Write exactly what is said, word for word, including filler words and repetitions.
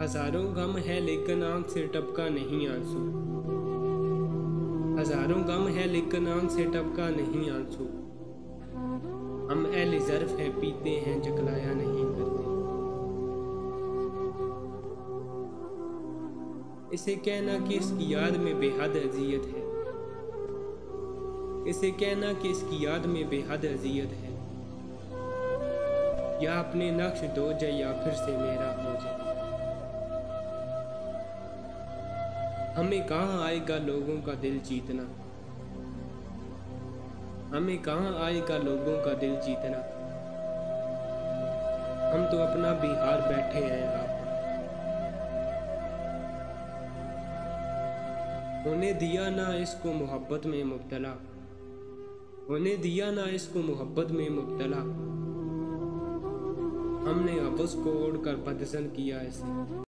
हजारों गम है लेकिन आंख से टपका नहीं आंसू, हजारों गम है लेकिन आंख से टपका नहीं आंसू। हम अहले ज़र्फ़ है पीते हैं जकलाया नहीं करते। इसे कहना कि इसकी याद में बेहद अज़ियत है, इसे कहना कि इसकी याद में बेहद अज़ियत है। या अपने नक्श दो जाए या फिर से मेरा हो जाए। हमें कहाँ आएगा लोगों का दिल जीतना, हमें कहाँ आएगा लोगों का दिल जीतना। हम तो अपना बिहार बैठे हैं आप। होने दिया ना इसको मोहब्बत में मुब्तला, होने दिया ना इसको मोहब्बत में मुब्तला। हमने अब उसको ओढ़ कर बदसन किया इसे।